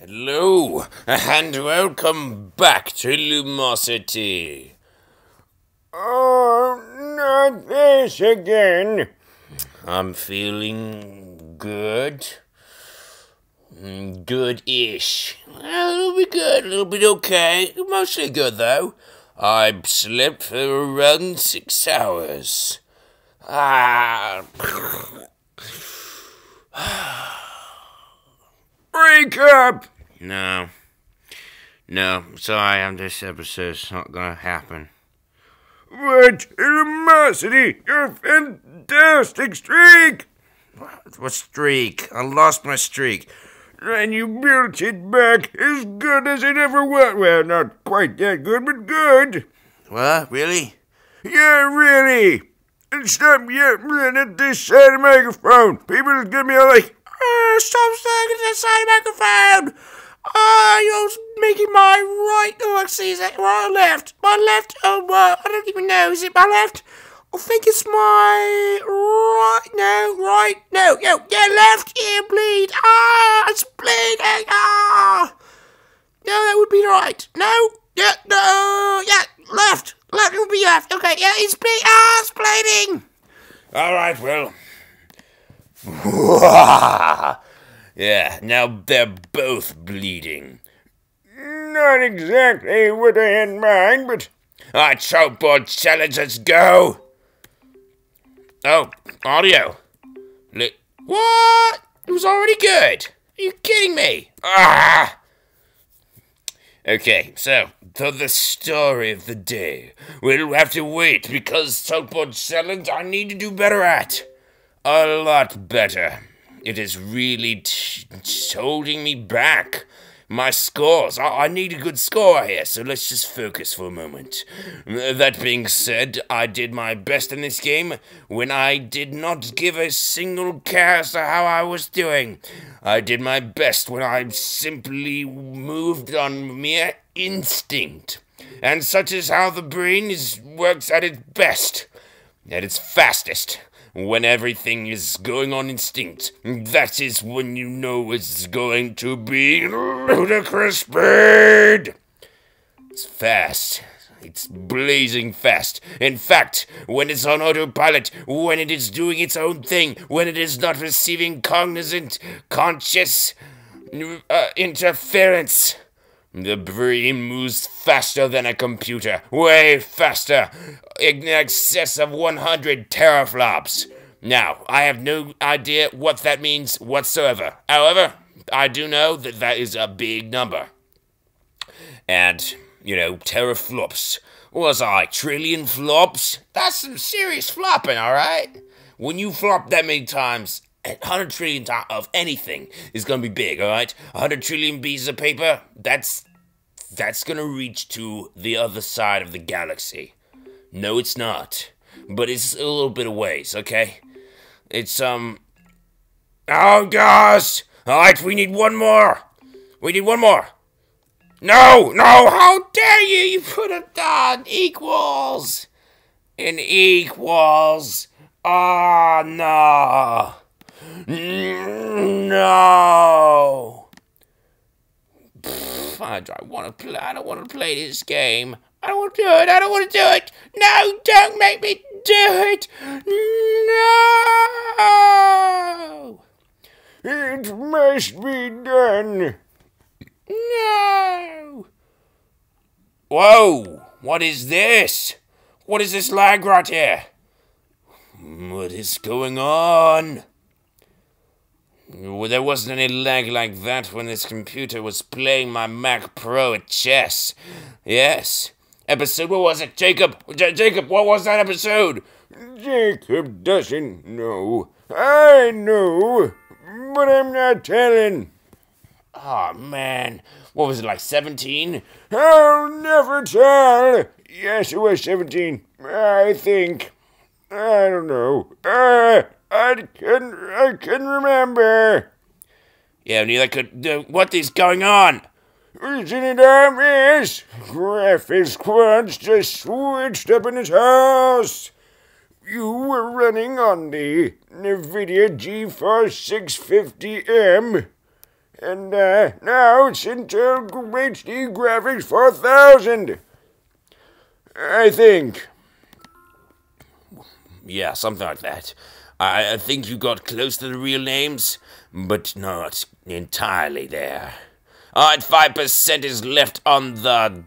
Hello, and welcome back to Lumosity. Oh, not this again. I'm feeling good. Good-ish. It'll be good, a little bit okay. Mostly good, though. I slept for around 6 hours. Wake up! No, sorry, this episode's not gonna happen. What? Lumosity, your fantastic streak! What streak? I lost my streak. And you built it back as good as it ever was. Well, not quite that good, but good. What? Really? Yeah, really! And stop yelling at this side of the microphone. People are gonna be all like, stop saying at this side of the microphone! You're making my right, is it my left? My left, I don't even know, is it my left? I think it's my right, no, yeah, left ear bleed, it's bleeding, no, that would be right, left would be left, okay, yeah, it's bleeding, it's bleeding! Alright, well, yeah, now they're both bleeding. Not exactly what I had in mind, but... Alright, Chalkboard Challenge, let's go! Oh, audio. What? It was already good! Are you kidding me? Okay, so, for the story of the day, we'll have to wait because Chalkboard Challenge I need to do better at. A lot better. It is really holding me back. My scores. I need a good score here, so let's just focus for a moment. That being said, I did my best in this game when I did not give a single care as to how I was doing. I did my best when I simply moved on mere instinct. And such is how the brain works at its best, at its fastest. When everything is going on instinct, that is when you know it's going to be ludicrous speed. It's fast. It's blazing fast. In fact, when it's on autopilot, when it is doing its own thing, when it is not receiving conscious interference, the brain moves faster than a computer, way faster, in excess of 100 teraflops. Now, I have no idea what that means whatsoever. However, I do know that that is a big number. And, you know, teraflops. Was I trillion flops? That's some serious flopping, alright? When you flop that many times, 100 trillion of anything is going to be big, all right? 100 trillion pieces of paper, that's going to reach to the other side of the galaxy. No, it's not. But it's a little bit of ways, okay? It's, oh, gosh! All right, we need one more! We need one more! No! How dare you! You put it down! Equals! And equals! Ah, no! No! Pfft, I don't want to play this game. I don't want to do it. I don't want to do it. No, don't make me do it. No! It must be done. No! Whoa! What is this? What is this lag right here? What is going on? Well, there wasn't any lag like that when this computer was playing my Mac Pro at chess. Yes. Episode, what was it? Jacob, what was that episode? Jacob doesn't know. I know, but I'm not telling. Aw, man. What was it, like 17? I'll never tell. Yes, it was 17. I think. I don't know. I couldn't remember. Yeah, neither could. What is going on? Isn't it obvious? Graphics Quads just switched up in his house. You were running on the NVIDIA GeForce 650M, And now it's Intel HD Graphics 4000. I think. Yeah, something like that. I think you got close to the real names, but not entirely there. Alright, 5% is left on the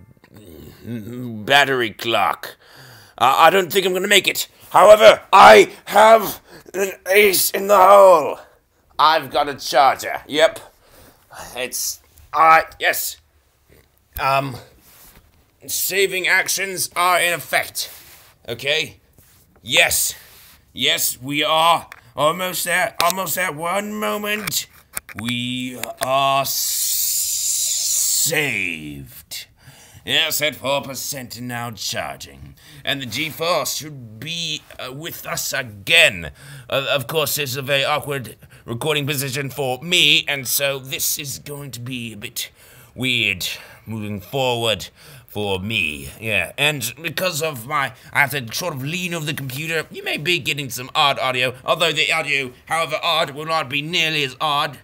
battery clock. I don't think I'm gonna make it. However, I have an ace in the hole. I've got a charger. Yep. It's... alright, yes. Saving actions are in effect. Okay? Yes. Yes, we are almost there. Almost at one moment. We are saved. Yes, at 4% and now charging. And the GeForce should be with us again. Of course, this is a very awkward recording position for me, and so this is going to be a bit weird moving forward for me. Yeah, and because of my, I have to sort of lean over the computer, you may be getting some odd audio, although the audio, however odd, will not be nearly as odd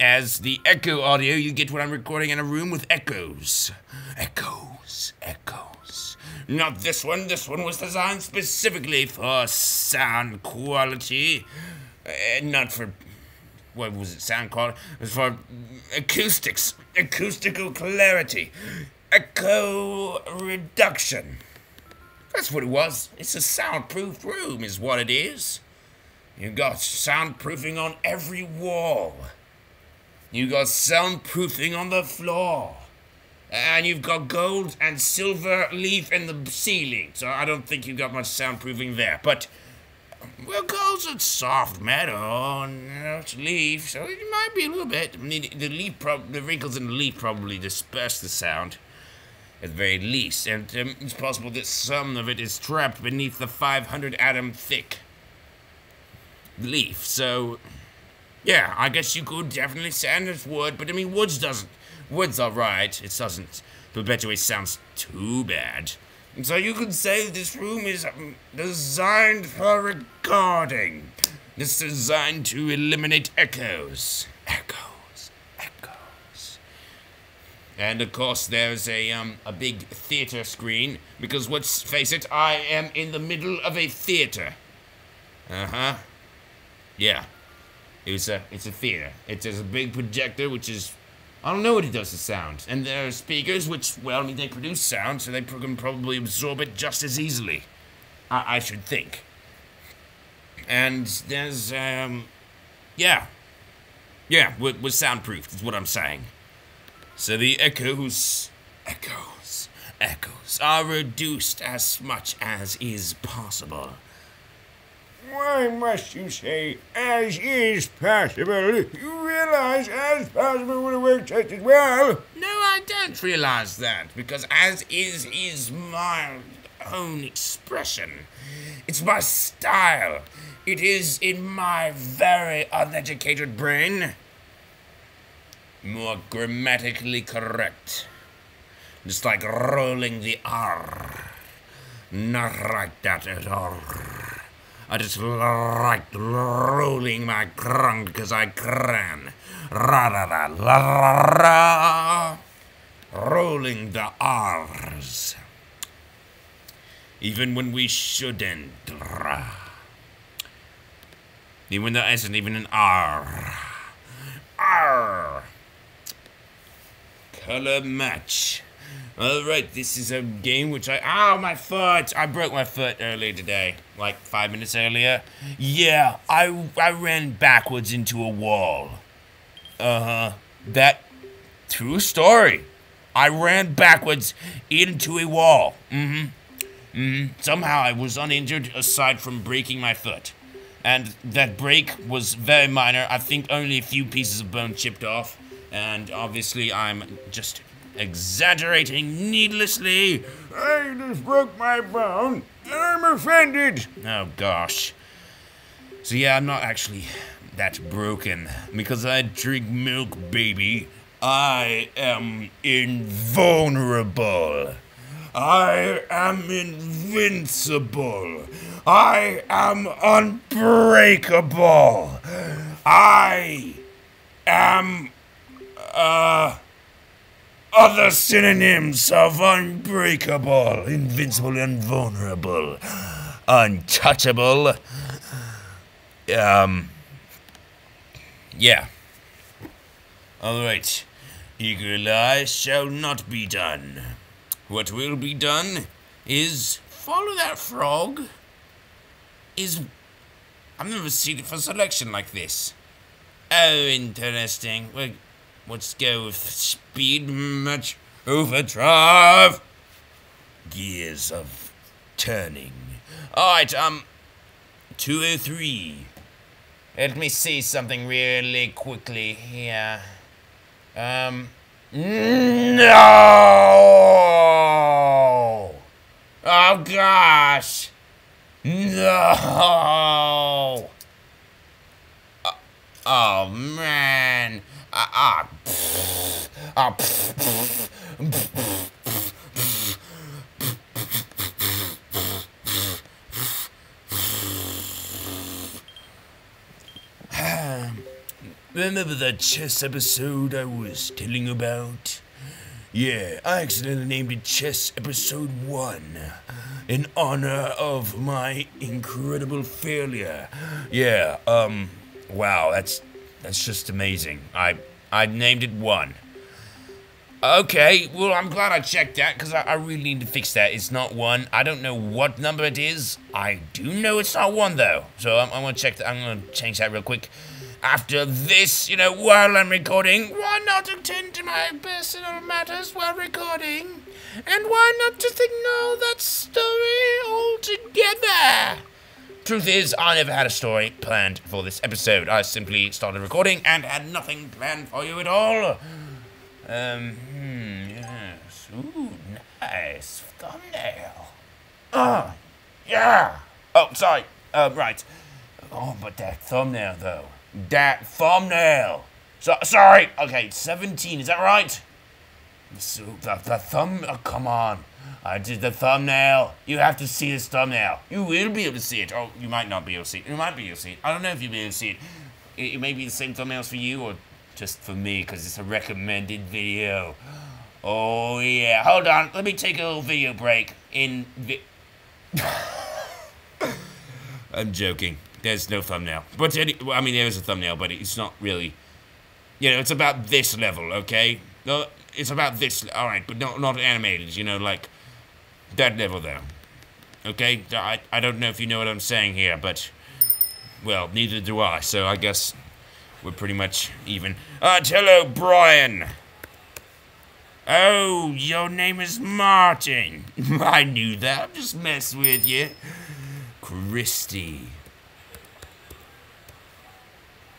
as the echo audio you get when I'm recording in a room with echoes. Echoes, echoes. Not this one. This one was designed specifically for sound quality. Not for, what was it, sound quality? It was for acoustics, acoustical clarity, echo reduction. That's what it was. It's a soundproof room is what it is. You got soundproofing on every wall. You got soundproofing on the floor. And you've got gold and silver leaf in the ceiling. So I don't think you've got much soundproofing there. But, well, gold's a soft metal, and it's leaf, so it might be a little bit. I mean, the wrinkles in the leaf probably disperse the sound, at the very least. And it's possible that some of it is trapped beneath the 500-atom thick leaf. So... yeah, I guess you could definitely sand it's wood, but I mean, wood's alright, it doesn't perpetuate sounds too bad. And so you could say this room is designed for recording. It's designed to eliminate echoes. Echoes, echoes. And of course there's a big theater screen, because let's face it, I am in the middle of a theater. Uh-huh. Yeah. It's a theater. It has a big projector, which is... I don't know what it does to sound. And there are speakers, which, well, I mean, they produce sound, so they can probably absorb it just as easily. I should think. And there's, yeah. Yeah, we're soundproofed, is what I'm saying. So the echoes are reduced as much as is possible. Why must you say, as is possible? You realize as possible would have worked just as well. No, I don't realize that, because as is my own expression. It's my style. It is in my very uneducated brain. More grammatically correct. Just like rolling the R. Not like that at all. I just like rolling my crunk because I can. Ra-ra-ra-ra-ra-ra. Rolling the R's. Even when we shouldn't. Even when there isn't even an R. R. Color match. Alright, this is a game which I... ow, my foot! I broke my foot earlier today. Like, 5 minutes earlier. Yeah, I ran backwards into a wall. Uh-huh. That... true story. I ran backwards into a wall. Mm-hmm. Mm-hmm. Somehow I was uninjured, aside from breaking my foot. And that break was very minor. I think only a few pieces of bone chipped off. And obviously I'm just... exaggerating needlessly. I just broke my bone, and I'm offended. Oh, gosh. So, yeah, I'm not actually that broken. Because I drink milk, baby. I am invulnerable. I am invincible. I am unbreakable. I am Other synonyms of unbreakable, invincible, invulnerable, untouchable. Yeah. Alright. Eagle eye shall not be done. What will be done is follow that frog. I've never seen it for selection like this. Oh, interesting. Well, let's go with Speed Match Overdrive. Gears of turning. Alright, 203. Let me see something really quickly here. No! Oh gosh! No! Oh man! Remember that chess episode I was telling about? Yeah, I accidentally named it Chess Episode 1 in honor of my incredible failure. Yeah, wow, that's just amazing. I named it 1. Okay, well, I'm glad I checked that, because I really need to fix that. It's not 1. I don't know what number it is. I do know it's not 1, though. So I'm going to check that. I'm going to change that real quick. After this, you know, while I'm recording, why not attend to my personal matters while recording? And why not just ignore that story altogether? Truth is, I never had a story planned for this episode. I simply started recording and had nothing planned for you at all. Yes. Ooh, nice thumbnail. Oh, yeah. Oh, sorry. Right. Oh, but that thumbnail, though. That thumbnail. Sorry. Okay, 17. Is that right? So the thumb. Oh, come on. I did the thumbnail. You have to see this thumbnail. You will be able to see it. Oh, you might not be able to see it. You might be able to see it. I don't know if you'll be able to see it. It may be the same thumbnails for you or just for me because it's a recommended video. Oh yeah. Hold on. Let me take a little video break. I'm joking. There's no thumbnail. But I mean, there is a thumbnail, but it's not really... You know, it's about this level, okay? No, it's about this... Alright, but not animated, you know, like... That level, though. Okay? I don't know if you know what I'm saying here, but... Well, neither do I, so I guess... We're pretty much even. Hello, Brian! Oh, your name is Martin! I knew that. I just messed with you. Christy...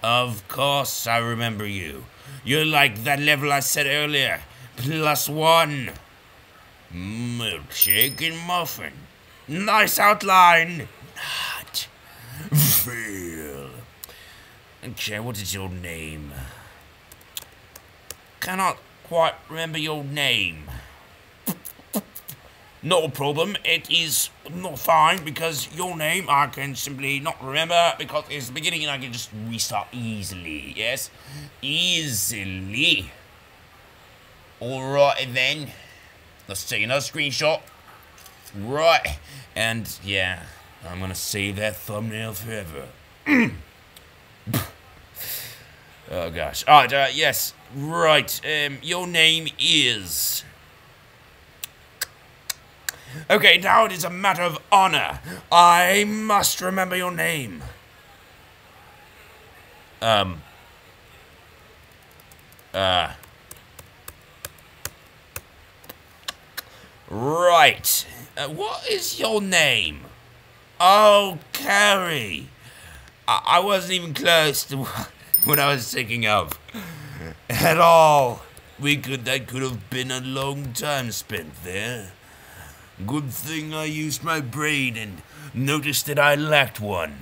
Of course I remember you. You're like that level I said earlier. +1. Milkshake and muffin. Nice outline. Not feel. Okay, what is your name? Cannot quite remember your name. Not a problem, it is not fine because your name I can simply not remember because it's the beginning and I can just restart easily, yes? Easily. Alright then. Let's take another screenshot. Right. And yeah, I'm gonna save that thumbnail forever. Oh gosh. Alright, yes. Right. Your name is... Okay, now it is a matter of honor. I must remember your name. Right. What is your name? Oh, Carrie. I wasn't even close to what I was thinking of. At all. That could have been a long time spent there. Good thing I used my brain and noticed that I lacked one.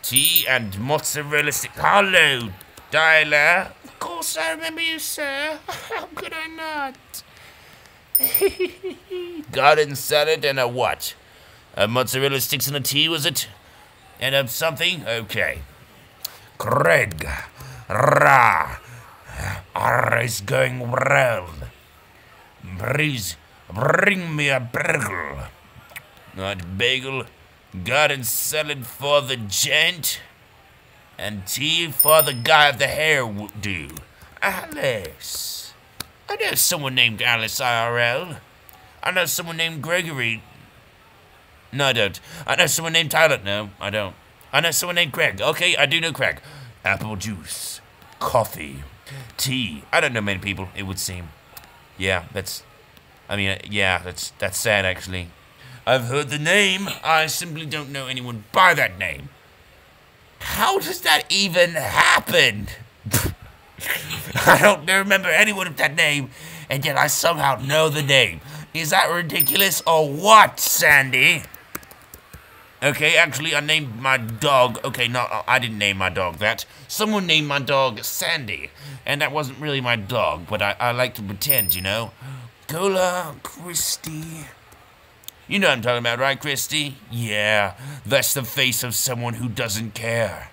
Tea and mozzarella stick. Hello, dialer. Of course I remember you, sir. How could I not? Garden salad and a what? A mozzarella sticks and a tea, was it? And a something? Okay. Craig. Rah! R is going round. Please bring me a bagel. Not bagel. Garden salad for the gent. And tea for the guy of the hairdo. Alice. I know someone named Alice IRL. I know someone named Gregory. No, I don't. I know someone named Tyler. No, I don't. I know someone named Craig. Okay, I do know Craig. Apple juice. Coffee. Tea. I don't know many people, it would seem. Yeah, that's... I mean, yeah, that's sad, actually. I've heard the name. I simply don't know anyone by that name. How does that even happen? I don't remember anyone with that name, and yet I somehow know the name. Is that ridiculous or what, Sandy? Okay, actually, I named my dog... Okay, no, I didn't name my dog that. Someone named my dog Sandy, and that wasn't really my dog, but I like to pretend, you know? Cola, Christy... You know what I'm talking about, right, Christy? Yeah, that's the face of someone who doesn't care.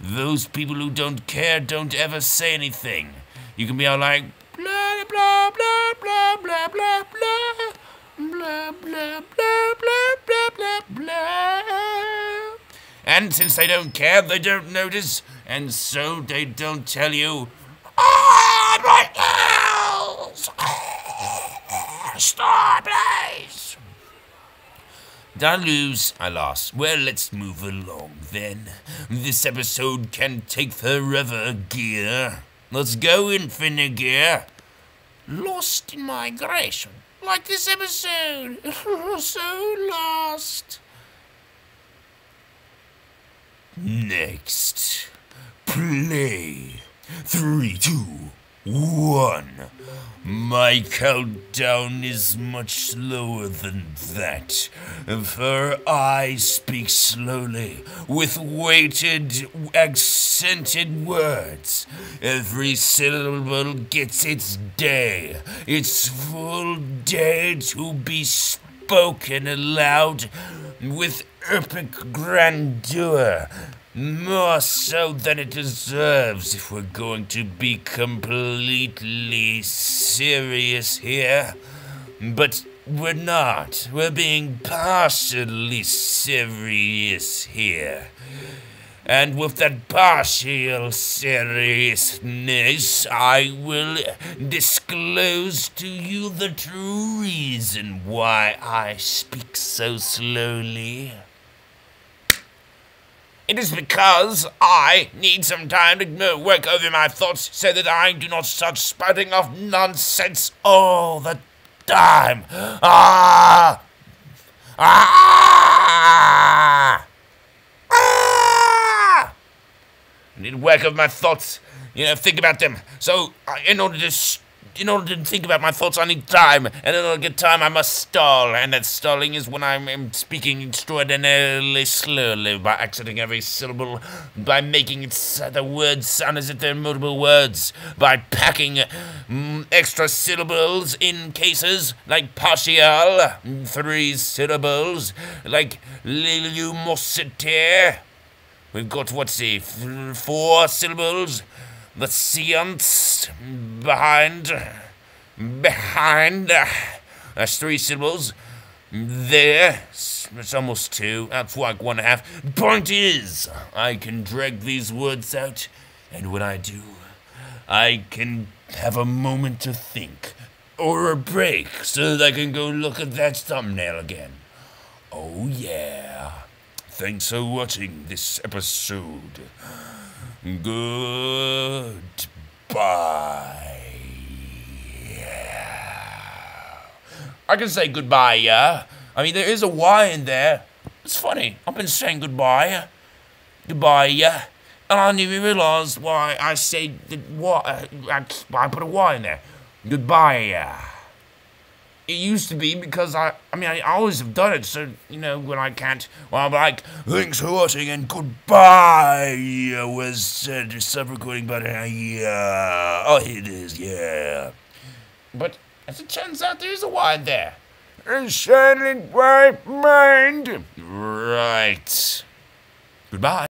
Those people who don't care don't ever say anything. You can be all like, blah, blah, blah, blah, blah, blah, blah, blah, blah, blah, blah, blah, blah. And since they don't care, they don't notice, and so they don't tell you, ah, my nails! Stop, please! Did I lose? I lost. Well, let's move along then. This episode can take forever, gear. Let's go, Infinite Gear. Lost in migration. Like this episode. So lost. Next. Play. 3, 2, 1. My countdown is much slower than that, for I speak slowly, with weighted, accented words. Every syllable gets its day, its full day to be spoken aloud with epic grandeur. More so than it deserves if we're going to be completely serious here. But we're not. We're being partially serious here. And with that partial seriousness, I will disclose to you the true reason why I speak so slowly. It is because I need some time to work over my thoughts so that I do not start spouting off nonsense all the time. Ah! Ah! Ah! I need to work over my thoughts, you know, think about them. So, in order to think about my thoughts, I need time. And in order to get time, I must stall. And that stalling is when I'm speaking extraordinarily slowly by accenting every syllable, by making the words sound as if they're multiple words, by packing extra syllables in cases like partial, 3 syllables, like lumosity. We've got, what's the 4 syllables? The science behind, that's 3 syllables, there, it's almost 2, that's like 1.5, point is, I can drag these words out, and when I do, I can have a moment to think, or a break, so that I can go look at that thumbnail again. Oh yeah, thanks for watching this episode. Goodbye. Yeah. I can say goodbye, yeah? I mean, there is a Y in there. It's funny. I've been saying goodbye. Goodbye, yeah? And I didn't even realize why I said why I put a Y in there. Goodbye, yeah. It used to be because I always have done it, so, you know, when I can't, well, I'm like, thanks for watching and goodbye, I was said to stop recording, but, yeah, oh, here it is, yeah. But, as it turns out, there's a Y in there. A silent white mind. Right. Goodbye.